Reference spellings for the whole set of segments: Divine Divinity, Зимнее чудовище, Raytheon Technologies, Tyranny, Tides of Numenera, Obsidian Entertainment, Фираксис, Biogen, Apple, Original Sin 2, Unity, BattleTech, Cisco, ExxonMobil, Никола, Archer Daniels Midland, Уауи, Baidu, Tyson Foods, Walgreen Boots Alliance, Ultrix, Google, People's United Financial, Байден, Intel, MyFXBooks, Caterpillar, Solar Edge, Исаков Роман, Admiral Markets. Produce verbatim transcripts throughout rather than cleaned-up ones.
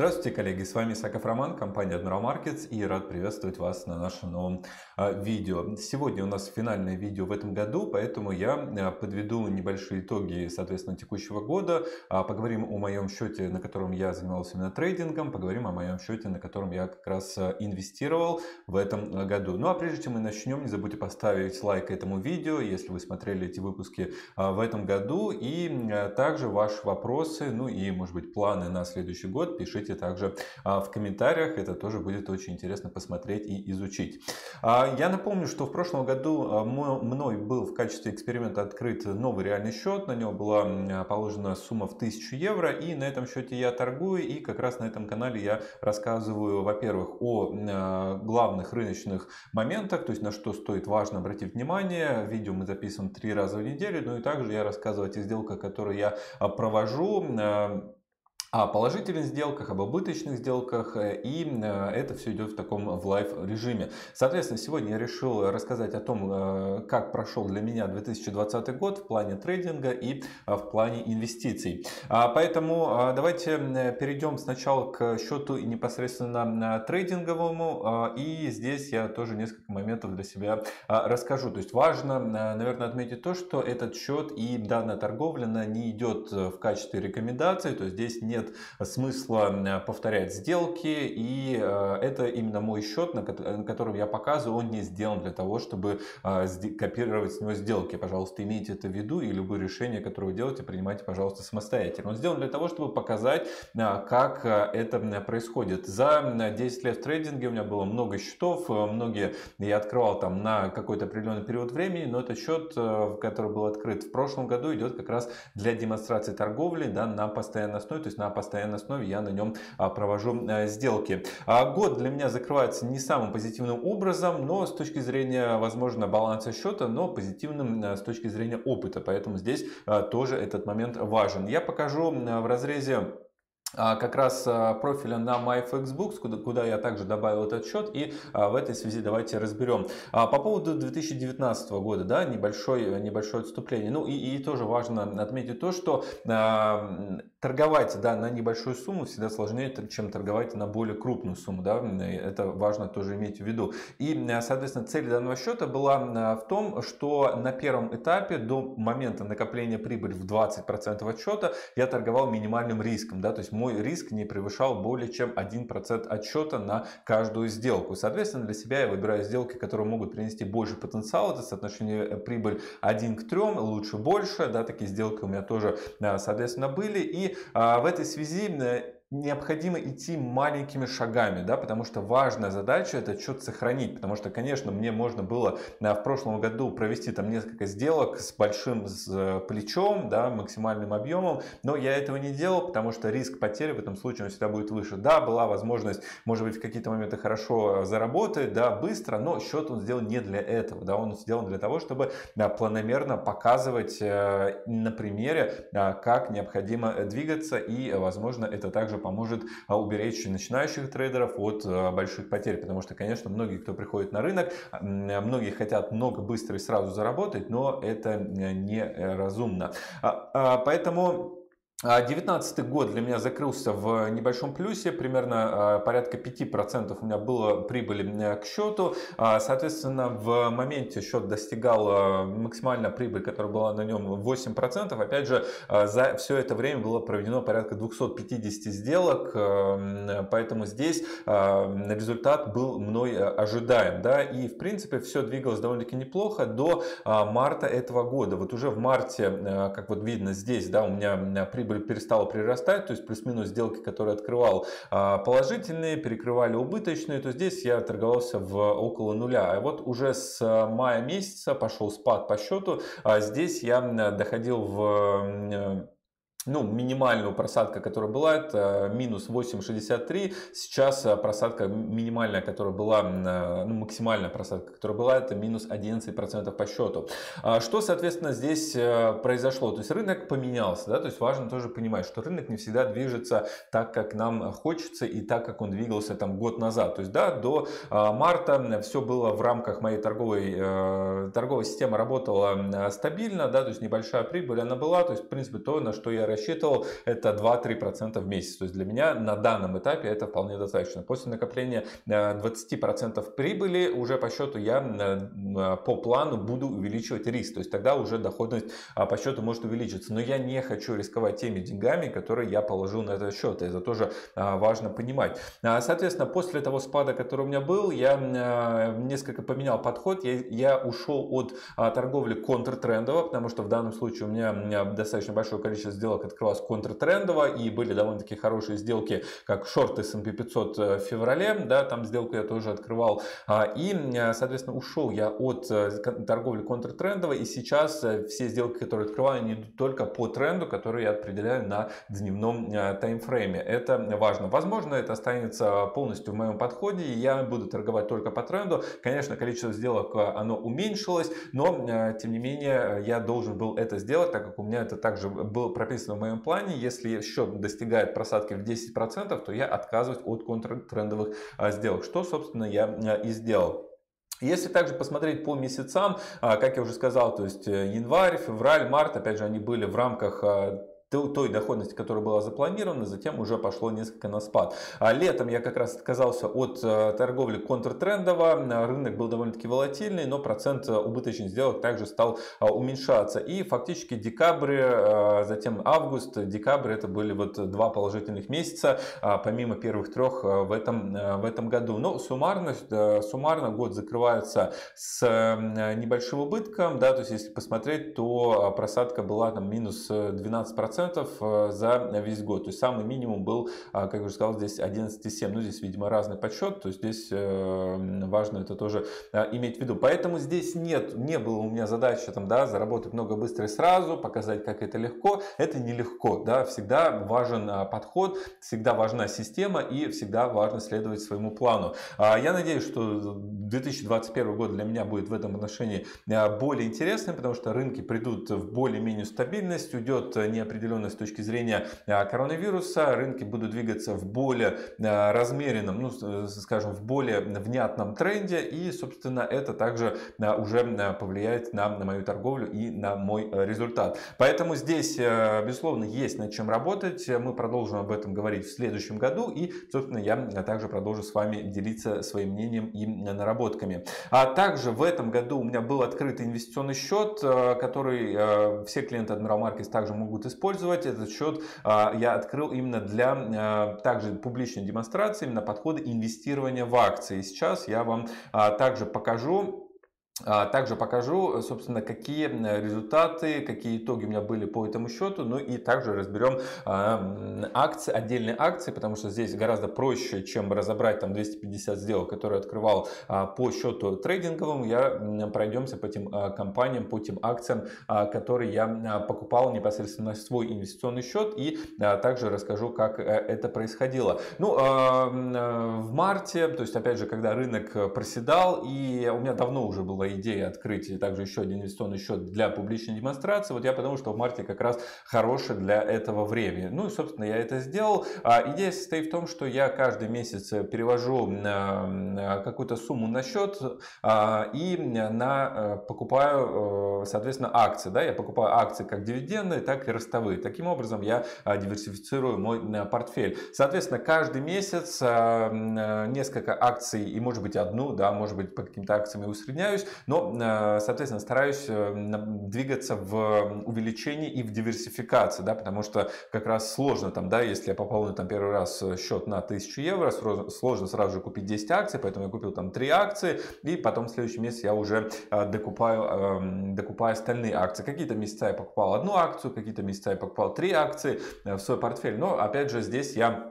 Здравствуйте, коллеги, с вами Исаков Роман, компания Admiral Markets, и рад приветствовать вас на нашем новом видео. Сегодня у нас финальное видео в этом году, поэтому я подведу небольшие итоги, соответственно, текущего года, поговорим о моем счете, на котором я занимался именно трейдингом, поговорим о моем счете, на котором я как раз инвестировал в этом году. Ну а прежде чем мы начнем, не забудьте поставить лайк этому видео, если вы смотрели эти выпуски в этом году, и также ваши вопросы, ну и, может быть, планы на следующий год пишите также в комментариях, это тоже будет очень интересно посмотреть и изучить. Я напомню, что в прошлом году мной был в качестве эксперимента открыт новый реальный счет, на него была положена сумма в тысячу евро, и на этом счете я торгую, и как раз на этом канале я рассказываю, во-первых, о главных рыночных моментах, то есть на что стоит важно обратить внимание, видео мы записываем три раза в неделю, ну и также я рассказываю о тех сделках, которые я провожу, о положительных сделках, об убыточных сделках, и это все идет в таком в лайв режиме. Соответственно, сегодня я решил рассказать о том, как прошел для меня две тысячи двадцатый год в плане трейдинга и в плане инвестиций. Поэтому давайте перейдем сначала к счету непосредственно трейдинговому, и здесь я тоже несколько моментов для себя расскажу. То есть важно, наверное, отметить то, что этот счет и данная торговля не идет в качестве рекомендации, то есть здесь не Нет смысла повторять сделки, и это именно мой счет, на котором я показываю, он не сделан для того, чтобы копировать с него сделки. Пожалуйста, имейте это в виду, и любые решения, которые вы делаете, принимайте, пожалуйста, самостоятельно. Он сделан для того, чтобы показать, как это происходит. За десять лет в трейдинге у меня было много счетов, многие я открывал там на какой-то определенный период времени, но этот счет, который был открыт в прошлом году, идет как раз для демонстрации торговли, да, на постоянной основе, то есть на постоянной основе я на нем провожу сделки. Год для меня закрывается не самым позитивным образом, но с точки зрения, возможно, баланса счета, но позитивным с точки зрения опыта. Поэтому здесь тоже этот момент важен. Я покажу в разрезе как раз профиля на MyFXBooks, куда, куда я также добавил этот счет, и в этой связи давайте разберем. По поводу две тысячи девятнадцатого года, да, небольшое, небольшое отступление. Ну и, и тоже важно отметить то, что торговать, да, на небольшую сумму всегда сложнее, чем торговать на более крупную сумму, да, это важно тоже иметь в виду. И, соответственно, цель данного счета была в том, что на первом этапе до момента накопления прибыли в двадцать процентов от счета я торговал минимальным риском, да, то есть мой риск не превышал более чем один процент от счета на каждую сделку. Соответственно, для себя я выбираю сделки, которые могут принести больше потенциала, это соотношение прибыль один к трём, лучше больше, да, такие сделки у меня тоже, соответственно, были, и в этой связи необходимо идти маленькими шагами, да, потому что важная задача этот счет сохранить, потому что, конечно, мне можно было в прошлом году провести там несколько сделок с большим с плечом, да, максимальным объемом, но я этого не делал, потому что риск потери в этом случае он всегда будет выше. Да, была возможность, может быть, в какие-то моменты хорошо заработать, да, быстро, но счет он сделан не для этого, да, он сделан для того, чтобы, да, планомерно показывать э, на примере, э, как необходимо двигаться, и, возможно, это также поможет уберечь начинающих трейдеров от больших потерь, потому что, конечно, многие, кто приходит на рынок, многие хотят много быстро и сразу заработать, но это неразумно. Поэтому две тысячи девятнадцатый год для меня закрылся в небольшом плюсе, примерно порядка пяти процентов у меня было прибыли к счету. Соответственно, в моменте счет достигал максимальной прибыли, которая была на нем восемь процентов. Опять же, за все это время было проведено порядка двухсот пятидесяти сделок, поэтому здесь результат был мной ожидаем. Да? И в принципе все двигалось довольно-таки неплохо до марта этого года. Вот уже в марте, как вот видно здесь, да, у меня прибыль перестала прирастать, то есть плюс-минус сделки, которые открывал, положительные, перекрывали убыточные, то здесь я торговался в около нуля. А вот уже с мая месяца пошел спад по счету, здесь я доходил в... ну, минимальную просадку, которая была, это минус восемь шестьдесят три. Сейчас просадка минимальная, которая была, ну, максимальная просадка, которая была, это минус одиннадцать процентов по счету. Что, соответственно, здесь произошло? То есть рынок поменялся, да, то есть важно тоже понимать, что рынок не всегда движется так, как нам хочется, и так, как он двигался там год назад. То есть, да, до марта все было в рамках моей торговой, торговой системы, работала стабильно, да, то есть небольшая прибыль она была, то есть, в принципе, то, на что я рассчитывал, это два-три процента в месяц. То есть для меня на данном этапе это вполне достаточно. После накопления двадцати процентов прибыли уже по счету я по плану буду увеличивать риск. То есть тогда уже доходность по счету может увеличиться. Но я не хочу рисковать теми деньгами, которые я положил на этот счет. Это тоже важно понимать. Соответственно, после того спада, который у меня был, я несколько поменял подход. Я, я ушел от торговли контртрендово, потому что в данном случае у меня, у меня достаточно большое количество сделок открылось контртрендово, и были довольно-таки хорошие сделки, как шорт эс энд пи пятьсот в феврале, да, там сделку я тоже открывал, и, соответственно, ушел я от торговли контртрендово, и сейчас все сделки, которые открываю, они идут только по тренду, который я определяю на дневном таймфрейме. Это важно. Возможно, это останется полностью в моем подходе, и я буду торговать только по тренду. Конечно, количество сделок, оно уменьшилось, но, тем не менее, я должен был это сделать, так как у меня это также было прописано в моем плане. Если счет достигает просадки в десять процентов, то я отказываюсь от контртрендовых сделок, что, собственно, я и сделал. Если также посмотреть по месяцам, как я уже сказал, то есть январь, февраль, март, опять же, они были в рамках той доходности, которая была запланирована, затем уже пошло несколько на спад. Летом я как раз отказался от торговли контртрендово, рынок был довольно-таки волатильный, но процент убыточных сделок также стал уменьшаться. И фактически декабрь, затем август, декабрь — это были вот два положительных месяца, помимо первых трех в этом, в этом году. Но суммарно, суммарно год закрывается с небольшим убытком, да, то есть если посмотреть, то просадка была там минус двенадцать процентов. За весь год. То есть самый минимум был, как я уже сказал, здесь одиннадцать и семь. Ну, здесь, видимо, разный подсчет. То есть здесь важно это тоже иметь в виду. Поэтому здесь нет, не было у меня задачи там, да, заработать много быстро и сразу, показать, как это легко. Это нелегко. Да? Всегда важен подход, всегда важна система и всегда важно следовать своему плану. Я надеюсь, что две тысячи двадцать первый год для меня будет в этом отношении более интересным, потому что рынки придут в более-менее стабильность, уйдет неопределенность с точки зрения коронавируса, рынки будут двигаться в более размеренном, ну, скажем, в более внятном тренде, и, собственно, это также уже повлияет на, на мою торговлю и на мой результат. Поэтому здесь, безусловно, есть над чем работать, мы продолжим об этом говорить в следующем году, и, собственно, я также продолжу с вами делиться своим мнением и наработками. А также в этом году у меня был открытый инвестиционный счет, который все клиенты Admiral Markets также могут использовать. Этот счет я открыл именно для также публичной демонстрации, именно подхода инвестирования в акции. И сейчас я вам также покажу. Также покажу, собственно, какие результаты, какие итоги у меня были по этому счету, ну и также разберем акции, отдельные акции, потому что здесь гораздо проще, чем разобрать там двести пятьдесят сделок, которые открывал по счету трейдинговому. Я пройдемся по тем компаниям, по тем акциям, которые я покупал непосредственно на свой инвестиционный счет, и также расскажу, как это происходило. Ну, в марте, то есть, опять же, когда рынок проседал, и у меня давно уже было идея открыть также еще один инвестиционный счет для публичной демонстрации. Вот я подумал, что в марте как раз хорошее для этого время. Ну и, собственно, я это сделал. А идея состоит в том, что я каждый месяц перевожу какую-то сумму на счет и на, покупаю, соответственно, акции. Да? Я покупаю акции как дивидендные, так и ростовые. Таким образом, я диверсифицирую мой портфель. Соответственно, каждый месяц несколько акций, и может быть одну, да, может быть по каким-то акциям и усредняюсь, но, соответственно, стараюсь двигаться в увеличении и в диверсификации, да, потому что как раз сложно, там, да, если я пополню там первый раз счет на тысячу евро, сложно сразу же купить десять акций, поэтому я купил там три акции, и потом в следующий месяц я уже докупаю, докупаю остальные акции. Какие-то месяца я покупал одну акцию, какие-то месяца я покупал три акции в свой портфель, но, опять же, здесь я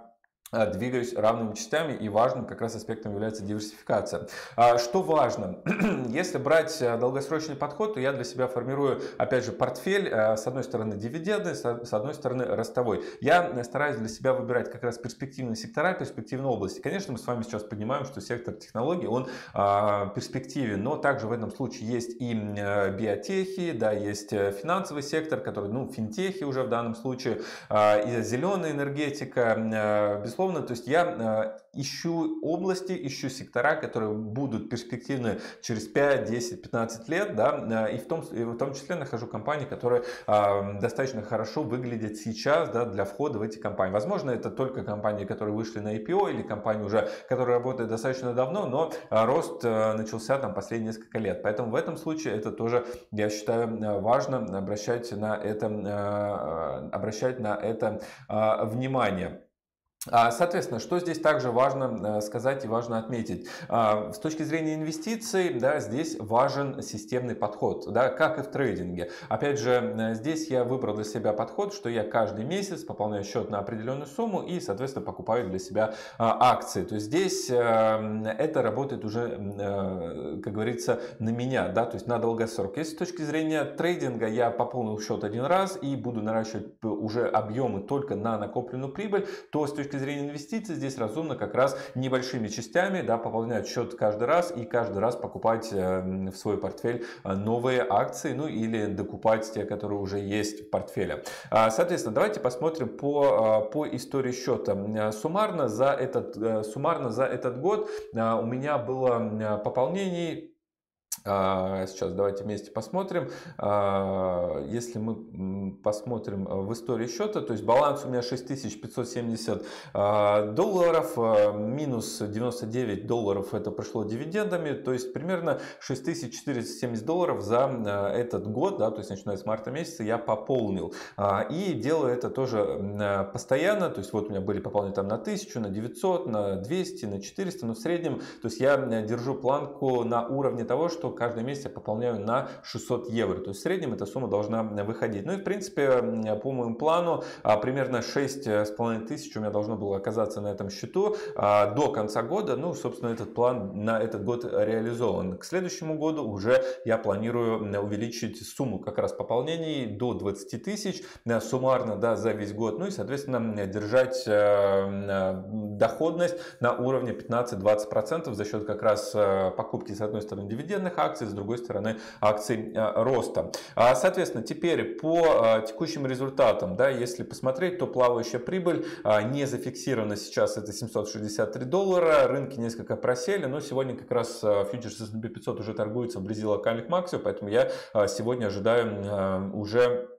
двигаюсь равными частями, и важным как раз аспектом является диверсификация. Что важно? Если брать долгосрочный подход, то я для себя формирую, опять же, портфель, с одной стороны дивидендный, с одной стороны ростовой. Я стараюсь для себя выбирать как раз перспективные сектора, перспективные области. Конечно, мы с вами сейчас понимаем, что сектор технологий, он перспективен, но также в этом случае есть и биотехи, да, есть финансовый сектор, который, ну, финтехи уже в данном случае, и зеленая энергетика, безусловно, безусловно. То есть я э, ищу области, ищу сектора, которые будут перспективны через пять, десять, пятнадцать лет. Да, э, и, в том, и в том числе нахожу компании, которые э, достаточно хорошо выглядят сейчас, да, для входа в эти компании. Возможно, это только компании, которые вышли на ай пи о, или компании уже, которые работают достаточно давно, но э, рост э, начался там последние несколько лет. Поэтому в этом случае это тоже, я считаю, важно обращать на это, э, обращать на это э, внимание. Соответственно, что здесь также важно сказать и важно отметить. С точки зрения инвестиций, да, здесь важен системный подход, да, как и в трейдинге. Опять же, здесь я выбрал для себя подход, что я каждый месяц пополняю счет на определенную сумму и, соответственно, покупаю для себя акции. То есть здесь это работает уже, как говорится, на меня, да, то есть на долгосрок. Если с точки зрения трейдинга я пополнил счет один раз и буду наращивать уже объемы только на накопленную прибыль, то с точки С точки зрения инвестиций здесь разумно как раз небольшими частями, да, пополнять счет каждый раз и каждый раз покупать в свой портфель новые акции, ну или докупать те, которые уже есть в портфеле. Соответственно, давайте посмотрим по, по истории счета. Суммарно за этот, суммарно за этот год у меня было пополнений. Сейчас давайте вместе посмотрим. Если мы посмотрим в истории счета, то есть баланс у меня шесть тысяч пятьсот семьдесят долларов, минус девяносто девять долларов это пришло дивидендами, то есть примерно шесть тысяч четыреста семьдесят долларов за этот год, да, то есть начиная с марта месяца я пополнил. И делаю это тоже постоянно, то есть вот у меня были пополнения там на тысячу, на девятьсот, на двести, на четыреста, но в среднем, то есть я держу планку на уровне того, что каждый месяц я пополняю на шестьсот евро, то есть в среднем эта сумма должна выходить. Ну и в принципе по моему плану примерно шесть с половиной тысяч у меня должно было оказаться на этом счету до конца года. Ну собственно этот план на этот год реализован. К следующему году уже я планирую увеличить сумму как раз пополнений до двадцати тысяч суммарно, да, за весь год. Ну и соответственно держать доходность на уровне пятнадцать-двадцать процентов за счет как раз покупки с одной стороны дивидендов, акций, с другой стороны акций роста. Соответственно, теперь по текущим результатам, да, если посмотреть, то плавающая прибыль не зафиксирована сейчас, это семьсот шестьдесят три доллара, рынки несколько просели, но сегодня как раз фьючерс эс энд пи пятьсот уже торгуется вблизи локальных максимумов, поэтому я сегодня ожидаю уже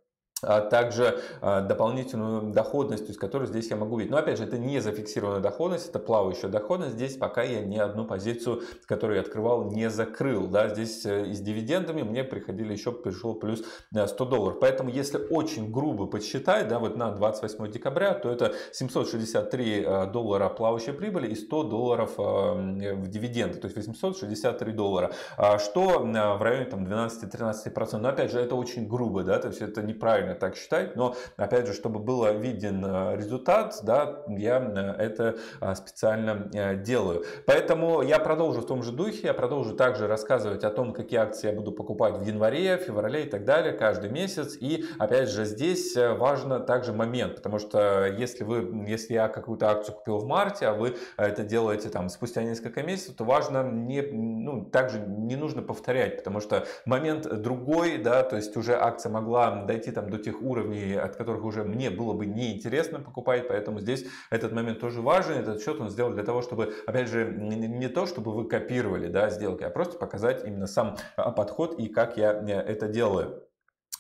также дополнительную доходность, то есть, которую здесь я могу видеть. Но опять же, это не зафиксированная доходность, это плавающая доходность. Здесь пока я ни одну позицию, которую я открывал, не закрыл. Да? Здесь и с дивидендами мне приходили еще пришел плюс сто долларов. Поэтому если очень грубо подсчитать, да, вот на двадцать восьмое декабря, то это семьсот шестьдесят три доллара плавающей прибыли и сто долларов в дивиденды, то есть восемьсот шестьдесят три доллара, что в районе двенадцати-тринадцати процентов. Но опять же, это очень грубо, да, то есть это неправильно так считать, но опять же, чтобы был виден результат, да, я это специально делаю. Поэтому я продолжу в том же духе, я продолжу также рассказывать о том, какие акции я буду покупать в январе, феврале и так далее каждый месяц. И опять же, здесь важно также момент, потому что если вы, если я какую-то акцию купил в марте, а вы это делаете там спустя несколько месяцев, то важно не, ну, также не нужно повторять, потому что момент другой, да, то есть уже акция могла дойти там до тех уровней, от которых уже мне было бы неинтересно покупать, поэтому здесь этот момент тоже важен. Этот счет он сделан для того, чтобы, опять же, не то, чтобы вы копировали, да, сделки, а просто показать именно сам подход и как я это делаю.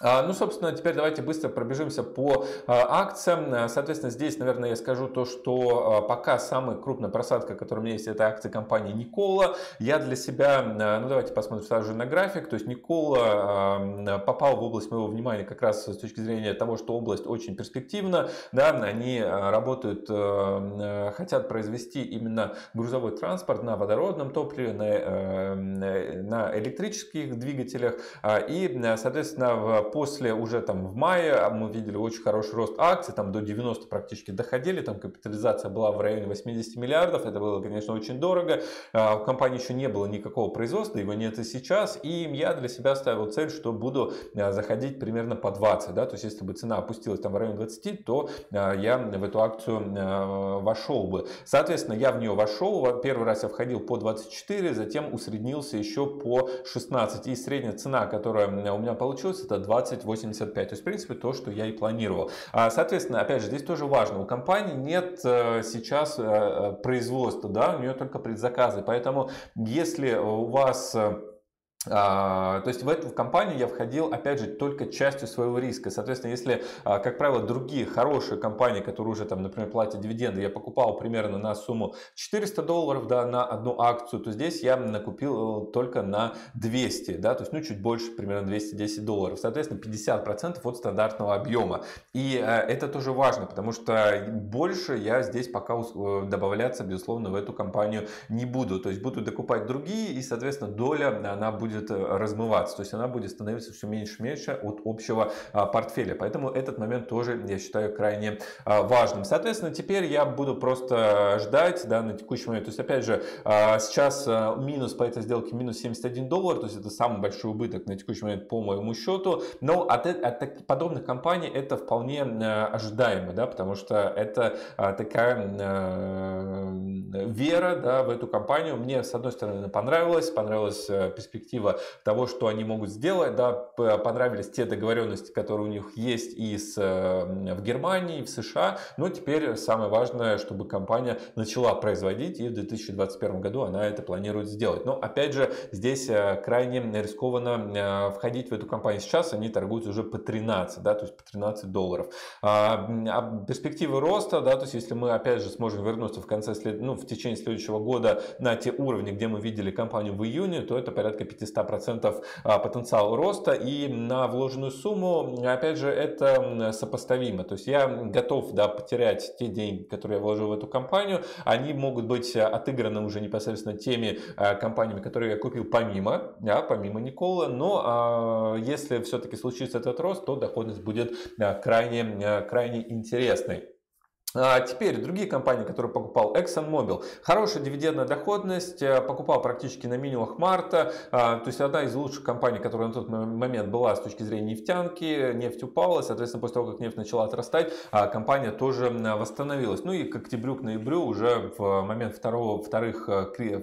Ну, собственно, теперь давайте быстро пробежимся по акциям. Соответственно, здесь, наверное, я скажу то, что пока самая крупная просадка, которая у меня есть, это акции компании Никола. Я для себя, ну, давайте посмотрим сразу же на график. То есть Никола попал в область моего внимания как раз с точки зрения того, что область очень перспективна. Да, они работают, хотят произвести именно грузовой транспорт на водородном топливе, на, на электрических двигателях. И, соответственно, в после уже там в мае мы видели очень хороший рост акций, там до девяноста практически доходили, там капитализация была в районе восьмидесяти миллиардов, это было, конечно, очень дорого, у компании еще не было никакого производства, его нет и сейчас, и я для себя ставил цель, что буду заходить примерно по двадцать, да, то есть если бы цена опустилась там в районе двадцати, то я в эту акцию вошел бы. Соответственно, я в нее вошел, первый раз я входил по двадцать четыре, затем усреднился еще по шестнадцать, и средняя цена, которая у меня получилась, это двадцать двадцать восемьдесят пять. То есть, в принципе, то, что я и планировал. Соответственно, опять же, здесь тоже важно. У компании нет сейчас производства, да, у нее только предзаказы. Поэтому, если у вас... То есть в эту компанию я входил, опять же, только частью своего риска. Соответственно, если, как правило, другие хорошие компании, которые уже, там, например, платят дивиденды, я покупал примерно на сумму четыреста долларов, да, на одну акцию, то здесь я накупил только на двести, да, то есть, ну, чуть больше, примерно двести десять долларов. Соответственно, пятьдесят процентов от стандартного объема. И это тоже важно, потому что больше я здесь пока добавляться, безусловно, в эту компанию не буду. То есть буду докупать другие, и, соответственно, доля, она будет будет размываться, то есть она будет становиться все меньше и меньше от общего а, портфеля. Поэтому этот момент тоже, я считаю, крайне а, важным. Соответственно, теперь я буду просто ждать, да, на текущий момент. То есть, опять же, а, сейчас а, минус по этой сделке минус семьдесят один доллар, то есть это самый большой убыток на текущий момент по моему счету. Но от, от подобных компаний это вполне а, ожидаемо, да, потому что это а, такая а, вера, да, в эту компанию. Мне, с одной стороны, понравилось, понравилась перспектива того, что они могут сделать, да, понравились те договоренности, которые у них есть и с, в Германии, и в США, но теперь самое важное, чтобы компания начала производить, и в две тысячи двадцать первом году она это планирует сделать. Но опять же, здесь крайне рискованно входить в эту компанию. Сейчас они торгуются уже по тринадцать, да, то есть по тринадцать долларов. А перспективы роста, да, то есть если мы опять же сможем вернуться в конце, ну, в течение следующего года на те уровни, где мы видели компанию в июне, то это порядка пятьсот процентов потенциал роста, и на вложенную сумму, опять же, это сопоставимо. То есть я готов, да, потерять те деньги, которые я вложил в эту компанию. Они могут быть отыграны уже непосредственно теми компаниями, которые я купил помимо, да, помимо Никола. Но если все-таки случится этот рост, то доходность будет крайне, крайне интересной. Теперь другие компании, которые покупал: ExxonMobil. Хорошая дивидендная доходность, покупал практически на минимумах марта. То есть одна из лучших компаний, которая на тот момент была с точки зрения нефтянки. Нефть упала, соответственно, после того, как нефть начала отрастать, компания тоже восстановилась. Ну и к октябрю, к ноябрю уже в момент второго, вторых,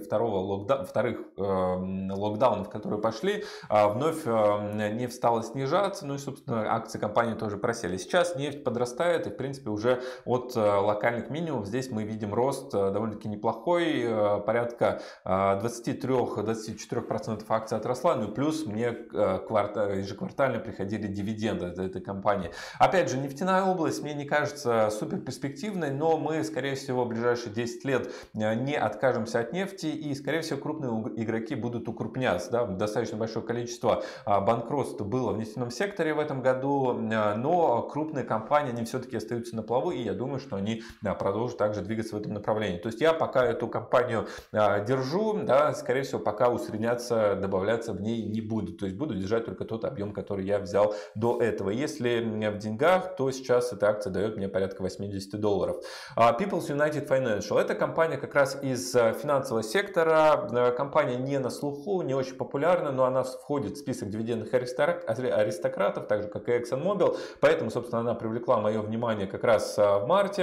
второго локда, вторых э, локдаунов, которые пошли, вновь нефть стала снижаться. Ну и, собственно, акции компании тоже просели. Сейчас нефть подрастает, и, в принципе, уже от локальных минимумов здесь мы видим рост довольно-таки неплохой, порядка двадцать три — двадцать четыре процента акций отросла, ну и плюс мне ежеквартально приходили дивиденды от этой компании. Опять же, нефтяная область мне не кажется супер перспективной, но мы, скорее всего, в ближайшие десять лет не откажемся от нефти, и, скорее всего, крупные игроки будут укрупняться, да? Достаточно большое количество банкротств было в нефтяном секторе в этом году, но крупные компании, они все-таки остаются на плаву, и я думаю, что они, да, продолжат также двигаться в этом направлении. То есть я пока эту компанию а, держу, да, скорее всего, пока усредняться, добавляться в ней не буду. То есть буду держать только тот объем, который я взял до этого. Если в деньгах, то сейчас эта акция дает мне порядка восемьдесят долларов. People's United Financial. Это компания как раз из финансового сектора. Компания не на слуху, не очень популярна, но она входит в список дивидендных аристократов, так же, как и ExxonMobil. Поэтому, собственно, она привлекла мое внимание как раз в марте.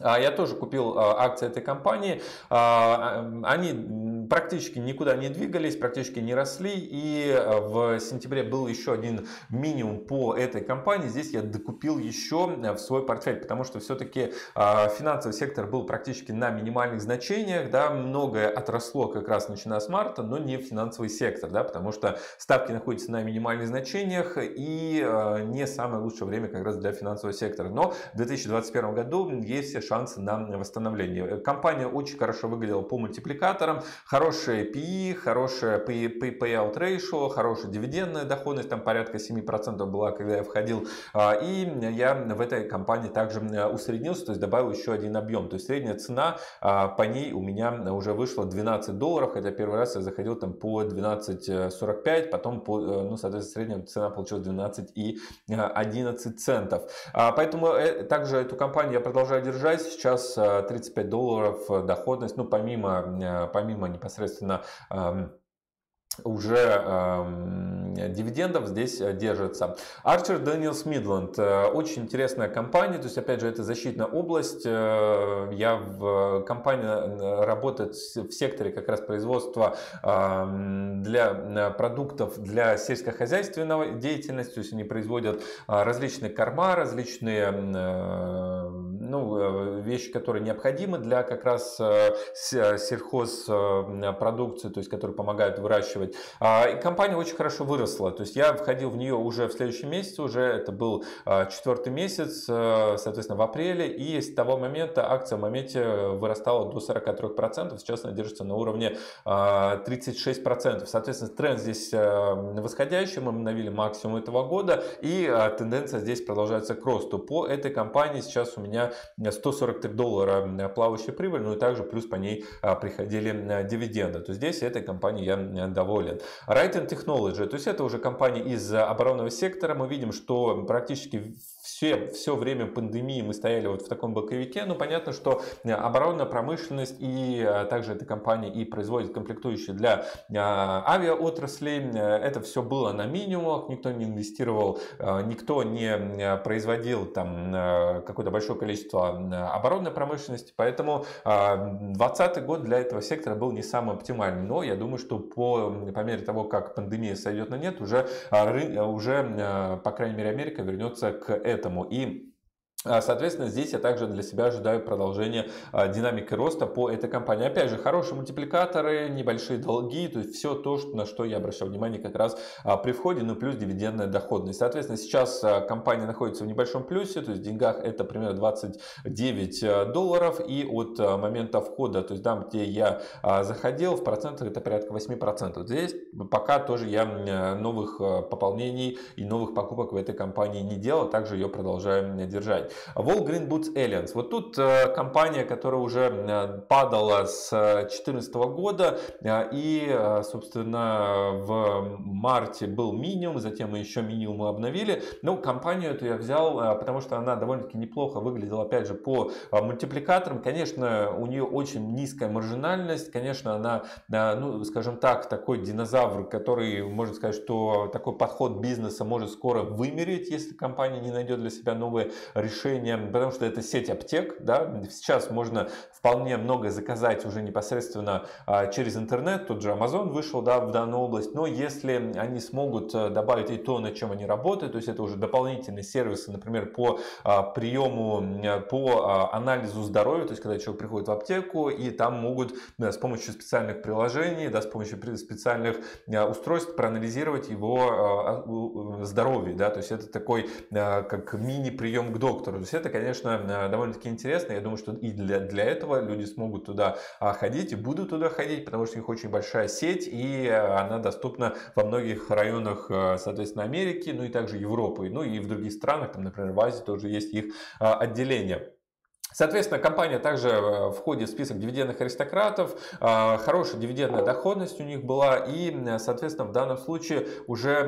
Я тоже купил акции этой компании. Они практически никуда не двигались, практически не росли. И в сентябре был еще один минимум по этой компании. Здесь я докупил еще в свой портфель, потому что все-таки финансовый сектор был практически на минимальных значениях. Да, многое отросло как раз начиная с марта, но не финансовый сектор, да, потому что ставки находятся на минимальных значениях и не самое лучшее время как раз для финансового сектора. Но в две тысячи двадцать первом году есть все шансы на восстановление. Компания очень хорошо выглядела по мультипликаторам. Хорошая пи и, хорошая payout ratio, хорошая дивидендная доходность, там порядка семь процентов была, когда я входил. И я в этой компании также усреднился, то есть добавил еще один объем. То есть средняя цена по ней у меня уже вышла двенадцать долларов, хотя первый раз я заходил там по двенадцать сорок пять, потом, по, ну, соответственно, средняя цена получилась двенадцать и одиннадцать центов. Поэтому также эту компанию я продолжаю держать. Сейчас тридцать пять долларов доходность, ну, помимо, помимо непосредственно уже э, дивидендов здесь держится. Archer Daniels Midland, э, очень интересная компания, то есть опять же это защитная область. Э, я в компании работает в секторе как раз производства э, для продуктов для сельскохозяйственной деятельности, то есть они производят э, различные корма, различные э, ну, вещи, которые необходимы для как раз э, сельхозпродукции, то есть которые помогают выращивать. И компания очень хорошо выросла, то есть я входил в нее уже в следующем месяце, уже это был четвертый месяц, соответственно в апреле, и с того момента акция в моменте вырастала до сорока трёх процентов, сейчас она держится на уровне тридцати шести процентов, соответственно тренд здесь восходящий, мы обновили максимум этого года, и тенденция здесь продолжается к росту. По этой компании сейчас у меня сто сорок три доллара плавающая прибыль, ну и также плюс по ней приходили дивиденды, то есть здесь этой компании я доволен. Raytheon Technologies, то есть это уже компания из оборонного сектора. Мы видим, что практически все, все время пандемии мы стояли вот в таком боковике. Но понятно, что оборонная промышленность и также эта компания и производит комплектующие для авиаотраслей. Это все было на минимумах, никто не инвестировал, никто не производил там какое-то большое количество оборонной промышленности. Поэтому двадцатый год для этого сектора был не самый оптимальный. Но я думаю, что по по мере того, как пандемия сойдет на нет, уже, уже, по крайней мере, Америка вернется к этому. И соответственно, здесь я также для себя ожидаю продолжения динамики роста по этой компании. Опять же, хорошие мультипликаторы, небольшие долги, то есть все то, на что я обращал внимание как раз при входе, ну плюс дивидендная доходность. Соответственно, сейчас компания находится в небольшом плюсе, то есть в деньгах это примерно двадцать девять долларов. И от момента входа, то есть там, где я заходил, в процентах это порядка восьми процентов. Здесь пока тоже я новых пополнений и новых покупок в этой компании не делал, также ее продолжаю держать. Walgreen Boots Alliance. Вот тут компания, которая уже падала с две тысячи четырнадцатого года, и, собственно, в марте был минимум, затем еще минимум обновили. Ну, компанию эту я взял, потому что она довольно-таки неплохо выглядела, опять же, по мультипликаторам. Конечно, у нее очень низкая маржинальность, конечно, она, ну, скажем так, такой динозавр, который, можно сказать, что такой подход бизнеса может скоро вымереть, если компания не найдет для себя новые решения. Потому что это сеть аптек, да? Сейчас можно вполне много заказать уже непосредственно а, через интернет, тот же Amazon вышел, да, в данную область, но если они смогут добавить и то, над чем они работают, то есть это уже дополнительные сервисы, например, по а, приему, по а, анализу здоровья, то есть когда человек приходит в аптеку и там могут, да, с помощью специальных приложений, да, с помощью специальных а, устройств проанализировать его а, здоровье, да, то есть это такой а, как мини-прием к доктору. То есть это, конечно, довольно-таки интересно. Я думаю, что и для, для этого люди смогут туда ходить и будут туда ходить, потому что у них очень большая сеть, и она доступна во многих районах, соответственно, Америки, ну и также Европы, ну и в других странах, там, например, в Азии тоже есть их отделение. Соответственно, компания также входит в список дивидендных аристократов, хорошая дивидендная доходность у них была, и, соответственно, в данном случае уже,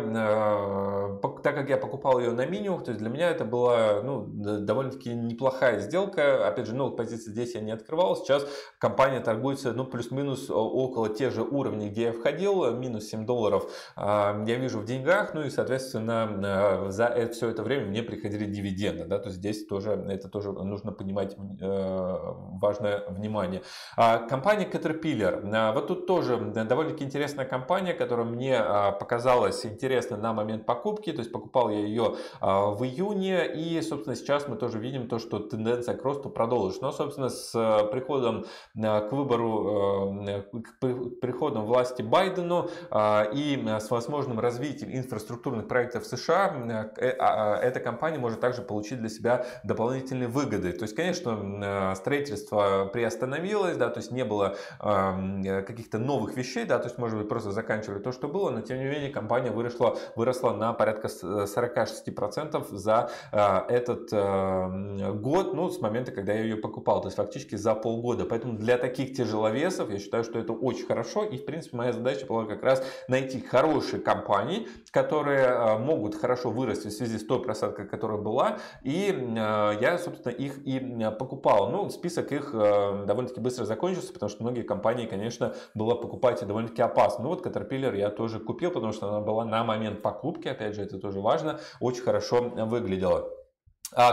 так как я покупал ее на минимум, то есть для меня это была, ну, довольно-таки неплохая сделка. Опять же, новых позиций здесь я не открывал, сейчас компания торгуется, ну, плюс-минус около тех же уровней, где я входил, минус семь долларов я вижу в деньгах, ну и, соответственно, за все это время мне приходили дивиденды, да, то есть здесь тоже, это тоже нужно понимать, важное внимание. Компания Caterpillar. Вот тут тоже довольно-таки интересная компания, которая мне показалась интересной на момент покупки. То есть покупал я ее в июне. И, собственно, сейчас мы тоже видим то, что тенденция к росту продолжится. Но, собственно, с приходом к выбору, к приходам власти Байдену и с возможным развитием инфраструктурных проектов в США, эта компания может также получить для себя дополнительные выгоды. То есть, конечно, строительство приостановилось, да, то есть не было э, каких-то новых вещей, да, то есть, может быть, просто заканчивали то, что было, но тем не менее компания выросла, выросла на порядка сорока шести процентов за э, этот э, год, ну, с момента, когда я ее покупал, то есть фактически за полгода. Поэтому для таких тяжеловесов я считаю, что это очень хорошо, и, в принципе, моя задача была как раз найти хорошие компании, которые э, могут хорошо вырасти в связи с той просадкой, которая была, и э, я, собственно, их и покупал. Ну, список их довольно-таки быстро закончился, потому что многие компании, конечно, было покупать и довольно-таки опасно. Ну вот Caterpillar я тоже купил, потому что она была на момент покупки, опять же, это тоже важно, очень хорошо выглядела.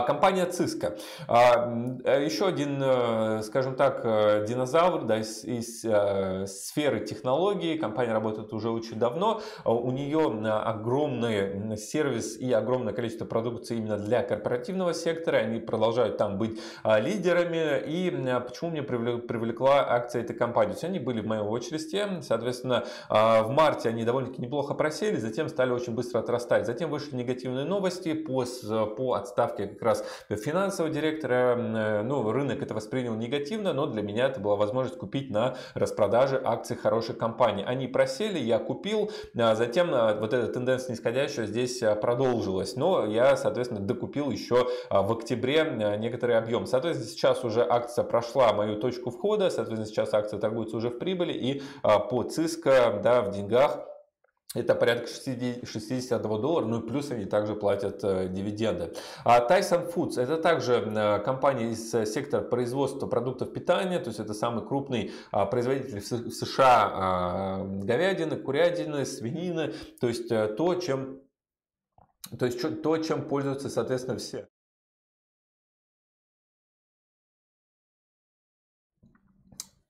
Компания Cisco. Еще один, скажем так, динозавр, да, из, из сферы технологий. Компания работает уже очень давно. У нее огромный сервис и огромное количество продукции именно для корпоративного сектора. Они продолжают там быть лидерами. И почему мне привлекла акция этой компании? То есть они были в моей очереди. Соответственно, в марте они довольно-таки неплохо просели, затем стали очень быстро отрастать. Затем вышли негативные новости по, по отставке как раз финансового директора. Ну, рынок это воспринял негативно, но для меня это была возможность купить на распродаже акций хорошей компании. Они просели, я купил, а затем вот эта тенденция нисходящая здесь продолжилась, но я, соответственно, докупил еще в октябре некоторый объем. Соответственно, сейчас уже акция прошла мою точку входа, соответственно, сейчас акция торгуется уже в прибыли, и по Cisco, да, в деньгах это порядка шестидесяти двух долларов, ну и плюс они также платят дивиденды. Tyson Foods это также компания из сектора производства продуктов питания, то есть это самый крупный производитель в США говядины, курятины, свинины, то есть то, чем, то есть то, чем пользуются, соответственно, все.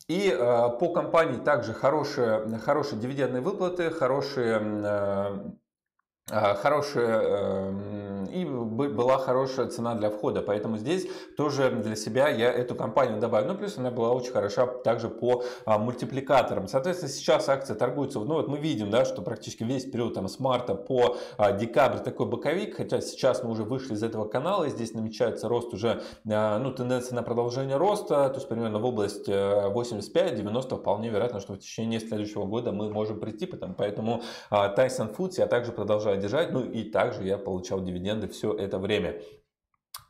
И э, по компании также хорошие, хорошие дивидендные выплаты, хорошие, э, хорошие э, и была хорошая цена для входа. Поэтому здесь тоже для себя я эту компанию добавил. Ну, плюс она была очень хороша также по а, мультипликаторам. Соответственно, сейчас акция торгуется. Ну, вот мы видим, да, что практически весь период там, с марта по а, декабрь такой боковик. Хотя сейчас мы уже вышли из этого канала. И здесь намечается рост уже, а, ну, тенденция на продолжение роста. То есть примерно в область восемьдесят пять — девяносто вполне вероятно, что в течение следующего года мы можем прийти. Потому, поэтому а, Tyson Foods я также продолжаю держать. Ну, и также я получал дивиденды все это время.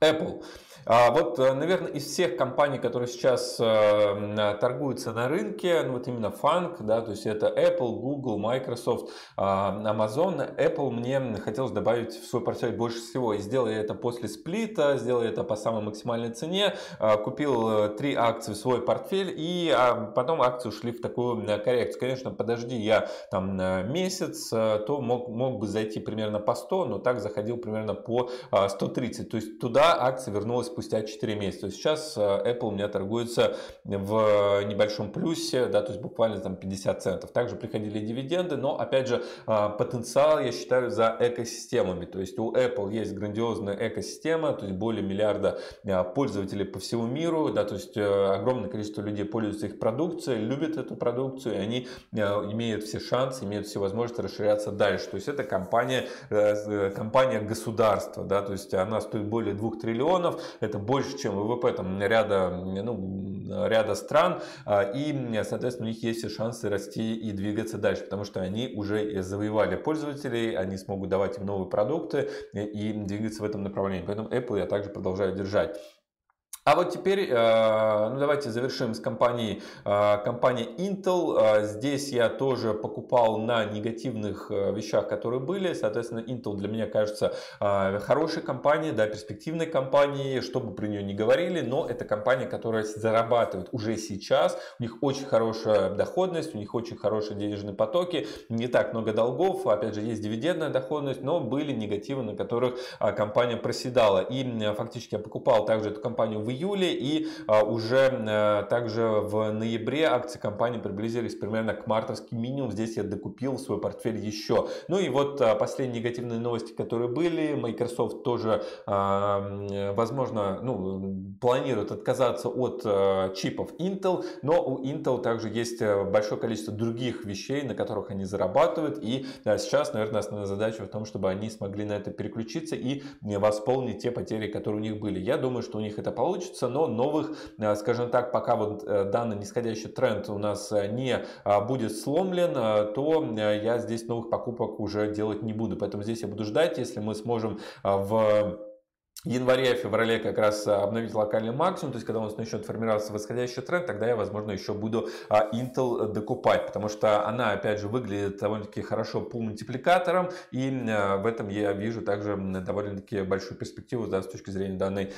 Apple. Вот, наверное, из всех компаний, которые сейчас торгуются на рынке, ну вот именно фанк, да, то есть это Apple, Google, Microsoft, Amazon. Apple мне хотелось добавить в свой портфель больше всего. И сделал я это после сплита, сделал это по самой максимальной цене, купил три акции в свой портфель, и потом акции ушли в такую коррекцию. Конечно, подожди я там месяц, то мог, мог бы зайти примерно по сто, но так заходил примерно по сто тридцать. То есть туда акция вернулась спустя четыре месяца. Сейчас Apple у меня торгуется в небольшом плюсе, да, то есть буквально там пятьдесят центов. Также приходили дивиденды, но опять же потенциал я считаю за экосистемами. То есть у Apple есть грандиозная экосистема, то есть более миллиарда пользователей по всему миру, да, то есть огромное количество людей пользуются их продукцией, любят эту продукцию, и они имеют все шансы, имеют все возможности расширяться дальше. То есть это компания, компания государства, да, то есть она стоит более двух триллионов. Это больше, чем ВВП там, ряда, ну, ряда стран, и, соответственно, у них есть все шансы расти и двигаться дальше, потому что они уже завоевали пользователей, они смогут давать им новые продукты и двигаться в этом направлении. Поэтому Apple я также продолжаю держать. А вот теперь, ну, давайте завершим с компанией, компанией Intel. Здесь я тоже покупал на негативных вещах, которые были. Соответственно, Intel для меня кажется хорошей компанией, да, перспективной компанией, что бы про нее ни говорили, но это компания, которая зарабатывает уже сейчас. У них очень хорошая доходность, у них очень хорошие денежные потоки, не так много долгов, опять же, есть дивидендная доходность, но были негативы, на которых компания проседала. И фактически я покупал также эту компанию в июле, и а, уже а, также в ноябре акции компании приблизились примерно к мартовским минимумам. Здесь я докупил свой портфель еще. Ну и вот а, последние негативные новости, которые были. Microsoft тоже, а, возможно, ну, планирует отказаться от а, чипов Intel, но у Intel также есть большое количество других вещей, на которых они зарабатывают, и а, сейчас, наверное, основная задача в том, чтобы они смогли на это переключиться и восполнить те потери, которые у них были. Я думаю, что у них это получится. Получится, но новых, скажем так, пока вот данный нисходящий тренд у нас не будет сломлен, то я здесь новых покупок уже делать не буду. Поэтому здесь я буду ждать, если мы сможем в января-феврале как раз обновить локальный максимум, то есть когда у нас начнет формироваться восходящий тренд, тогда я, возможно, еще буду Intel докупать, потому что она, опять же, выглядит довольно-таки хорошо по мультипликаторам, и в этом я вижу также довольно-таки большую перспективу, да, с точки зрения данной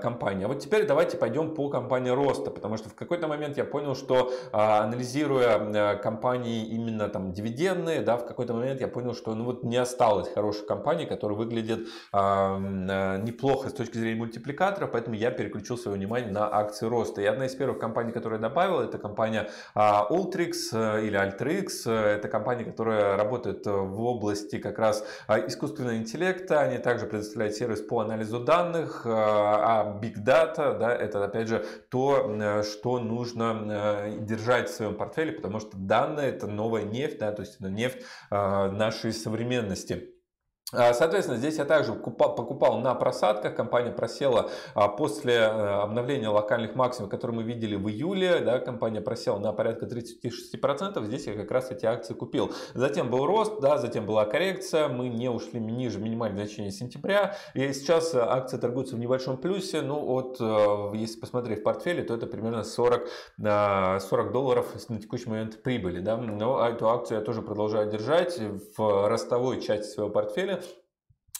компании. А вот теперь давайте пойдем по компании роста, потому что в какой-то момент я понял, что анализируя компании именно там дивидендные, да, в какой-то момент я понял, что ну вот не осталось хорошей компании, которая выглядит э, неплохо с точки зрения мультипликатора, поэтому я переключил свое внимание на акции роста. И одна из первых компаний, которую я добавил, это компания Ultrix или Ultrix. Это компания, которая работает в области как раз искусственного интеллекта. Они также предоставляют сервис по анализу данных, а Big Data, да, это опять же то, что нужно держать в своем портфеле, потому что данные — это новая нефть, да, то есть нефть нашей современности. Соответственно, здесь я также покупал на просадках. Компания просела после обновления локальных максимумов, которые мы видели в июле. Да, компания просела на порядка тридцати шести процентов. Здесь я как раз эти акции купил. Затем был рост, да, затем была коррекция. Мы не ушли ниже минимальных значений сентября. И сейчас акции торгуются в небольшом плюсе. Ну, от, если посмотреть в портфеле, то это примерно сорок долларов на текущий момент прибыли. Да. Но эту акцию я тоже продолжаю держать в ростовой части своего портфеля.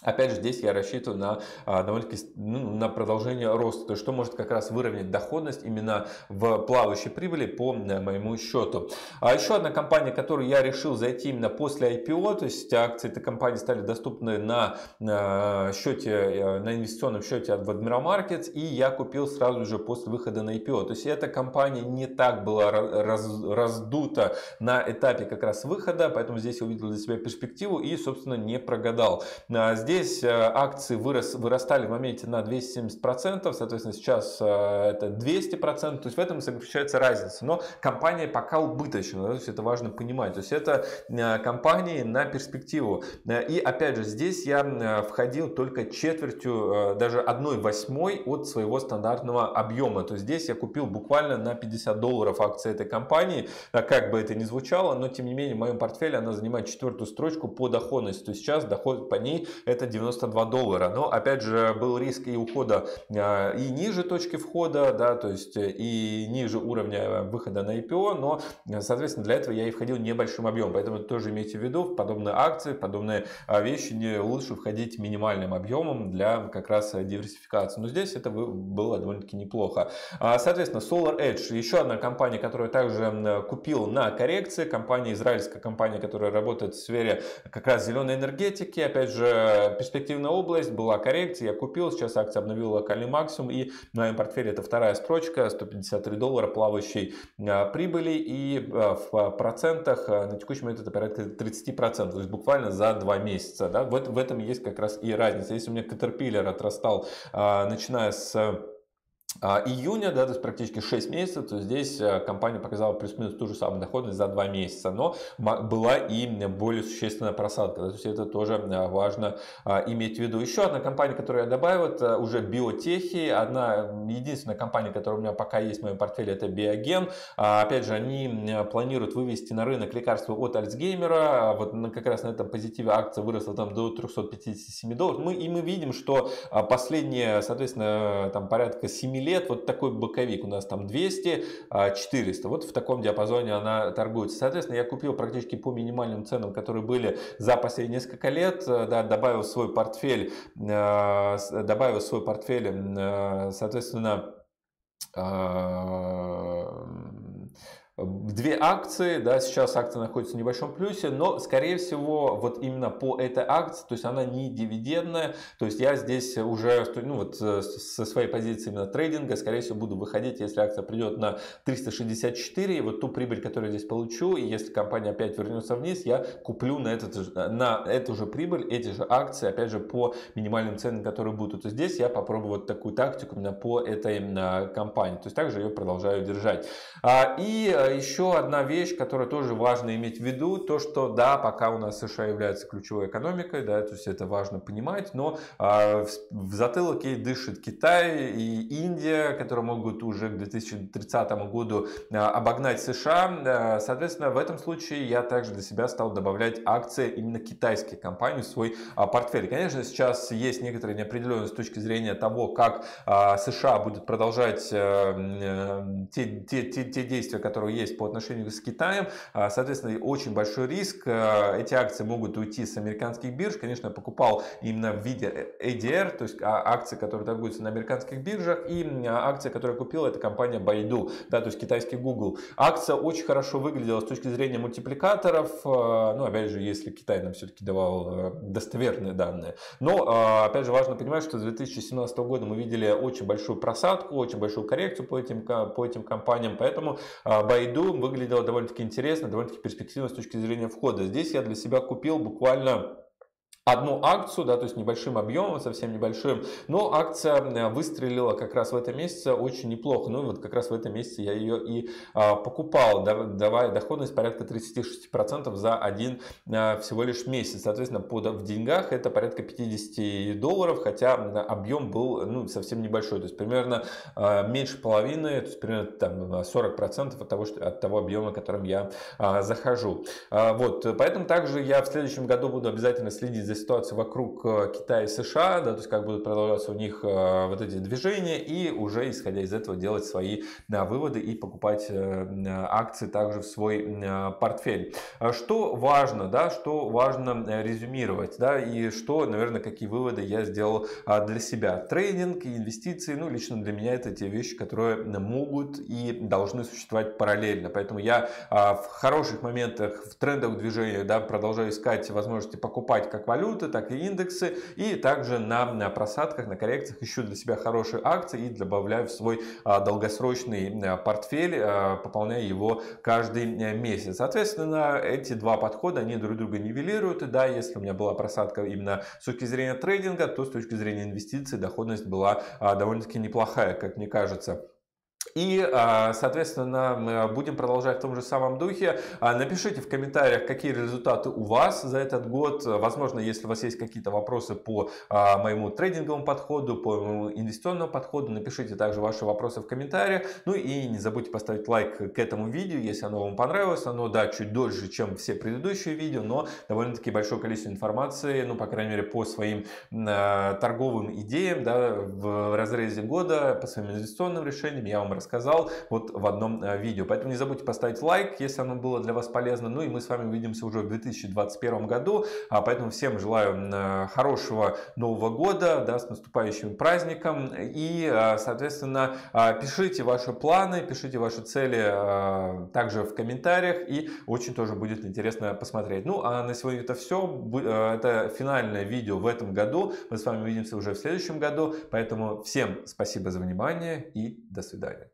Опять же, здесь я рассчитываю на, ну, на продолжение роста, то есть что может как раз выровнять доходность именно в плавающей прибыли по моему счету. А еще одна компания, которую я решил зайти именно после ай пи о, то есть акции этой компании стали доступны на, счете, на инвестиционном счете от Admiral Markets, и я купил сразу же после выхода на ай пи о. То есть эта компания не так была раз, раздута на этапе как раз выхода, поэтому здесь я увидел для себя перспективу и, собственно, не прогадал. Здесь акции вырос, вырастали в моменте на двести семьдесят процентов, соответственно, сейчас это двести процентов, то есть в этом заключается разница. Но компания пока убыточна, то есть это важно понимать, то есть это компании на перспективу. И опять же, здесь я входил только четвертью, даже одной восьмой от своего стандартного объема, то есть здесь я купил буквально на пятьдесят долларов акции этой компании, как бы это ни звучало, но тем не менее в моем портфеле она занимает четвертую строчку по доходности, то есть сейчас доход по ней – это девяносто два доллара. Но опять же был риск и ухода и ниже точки входа, да, то есть и ниже уровня выхода на ай пи о, но соответственно для этого я и входил небольшим объемом, поэтому тоже имейте в виду, в подобные акции, подобные вещи не лучше входить минимальным объемом для как раз диверсификации. Но здесь это было довольно-таки неплохо. Соответственно, Solar Edge, еще одна компания, которую я также купил на коррекции, компания, израильская компания, которая работает в сфере как раз зеленой энергетики, опять же перспективная область, была коррекция, я купил, сейчас акция обновила локальный максимум, и в моем портфеле это вторая строчка, сто пятьдесят три доллара плавающей прибыли, и в процентах на текущий момент это порядка тридцати процентов, то есть буквально за два месяца. Да? Вот в этом есть как раз и разница. Если у меня Caterpillar отрастал, начиная с июня, да, то есть практически шесть месяцев, то здесь компания показала плюс-минус ту же самую доходность за два месяца, но была и более существенная просадка, то есть это тоже важно иметь в виду. Еще одна компания, которую я добавил, это уже биотехи, одна единственная компания, которая у меня пока есть в моем портфеле, это Biogen. Опять же, они планируют вывести на рынок лекарства от Альцгеймера, вот как раз на этом позитиве акция выросла там до трёхсот пятидесяти семи долларов, мы, и мы видим, что последние, соответственно, там порядка семи лет, вот такой боковик у нас там двести-четыреста, вот в таком диапазоне она торгуется. Соответственно, я купил практически по минимальным ценам, которые были за последние несколько лет, да, добавил свой портфель, добавил свой портфель, соответственно, две акции, да, сейчас акция находится в небольшом плюсе, но, скорее всего, вот именно по этой акции, то есть она не дивидендная, то есть я здесь уже, ну, вот со своей позиции именно трейдинга, скорее всего, буду выходить, если акция придет на триста шестьдесят четыре, и вот ту прибыль, которую я здесь получу, и если компания опять вернется вниз, я куплю на, этот, на эту же прибыль, эти же акции, опять же, по минимальным ценам, которые будут. То есть здесь я попробую вот такую тактику именно по этой именно компании, то есть также ее продолжаю держать. И еще одна вещь, которую тоже важно иметь в виду, то что да, пока у нас США является ключевой экономикой, да, то есть это важно понимать, но э, в, в затылке дышит Китай и Индия, которые могут уже к две тысячи тридцатому году э, обогнать США, э, соответственно, в этом случае я также для себя стал добавлять акции именно китайских компаний в свой э, портфель. Конечно, сейчас есть некоторые неопределенности с точки зрения того, как э, США будут продолжать э, те, те, те, те действия, которые есть по отношению с Китаем, э, соответственно, очень большой риск, э, эти акции могут уйти с американских бирж. Конечно, я покупал именно в виде эй ди ар, то есть акции, которые торгуются на американских биржах, и акция, которую я купил, это компания Baidu, да, то есть китайский Google. Акция очень хорошо выглядела с точки зрения мультипликаторов, ну, опять же, если Китай нам все-таки давал достоверные данные. Но, опять же, важно понимать, что с две тысячи семнадцатого года мы видели очень большую просадку, очень большую коррекцию по этим, по этим компаниям, поэтому Baidu выглядела довольно-таки интересно, довольно-таки перспективно с точки зрения входа. Здесь я для себя купил буквально одну акцию, да, то есть небольшим объемом, совсем небольшим, но акция выстрелила как раз в этом месяце очень неплохо. Ну, вот как раз в этом месяце я ее и а, покупал, давая доходность порядка тридцати шести процентов за один а, всего лишь месяц. Соответственно, по, в деньгах это порядка пятидесяти долларов, хотя объем был, ну, совсем небольшой, то есть примерно а, меньше половины, то есть примерно там, сорок процентов от того, что, от того объема, которым я а, захожу. А, вот, поэтому также я в следующем году буду обязательно следить за ситуацию вокруг Китая и США, да, то есть как будут продолжаться у них э, вот эти движения, и уже исходя из этого делать свои да, выводы и покупать э, акции также в свой э, портфель. Что важно, да, что важно резюмировать, да, и что, наверное, какие выводы я сделал э, для себя. Трейдинг и инвестиции, ну, лично для меня это те вещи, которые могут и должны существовать параллельно, поэтому я э, в хороших моментах, в трендовых движениях, да, продолжаю искать возможности покупать как валюту, так и индексы, и также на, на просадках, на коррекциях ищу для себя хорошие акции и добавляю в свой а, долгосрочный а, портфель, а, пополняя его каждый месяц. Соответственно, эти два подхода, они друг друга нивелируют, и да, если у меня была просадка именно с точки зрения трейдинга, то с точки зрения инвестиций доходность была а, довольно-таки неплохая, как мне кажется. И, соответственно, будем продолжать в том же самом духе. Напишите в комментариях, какие результаты у вас за этот год. Возможно, если у вас есть какие-то вопросы по моему трейдинговому подходу, по моему инвестиционному подходу, напишите также ваши вопросы в комментариях. Ну и не забудьте поставить лайк к этому видео, если оно вам понравилось. Оно, да, чуть дольше, чем все предыдущие видео, но довольно-таки большое количество информации, ну, по крайней мере, по своим торговым идеям, да, в разрезе года, по своим инвестиционным решениям я вам рассказал вот в одном видео. Поэтому не забудьте поставить лайк, если оно было для вас полезно. Ну и мы с вами увидимся уже в две тысячи двадцать первом году. Поэтому всем желаю хорошего Нового года, да, с наступающим праздником. И, соответственно, пишите ваши планы, пишите ваши цели также в комментариях. И очень тоже будет интересно посмотреть. Ну, а на сегодня это все. Это финальное видео в этом году. Мы с вами увидимся уже в следующем году. Поэтому всем спасибо за внимание и до свидания.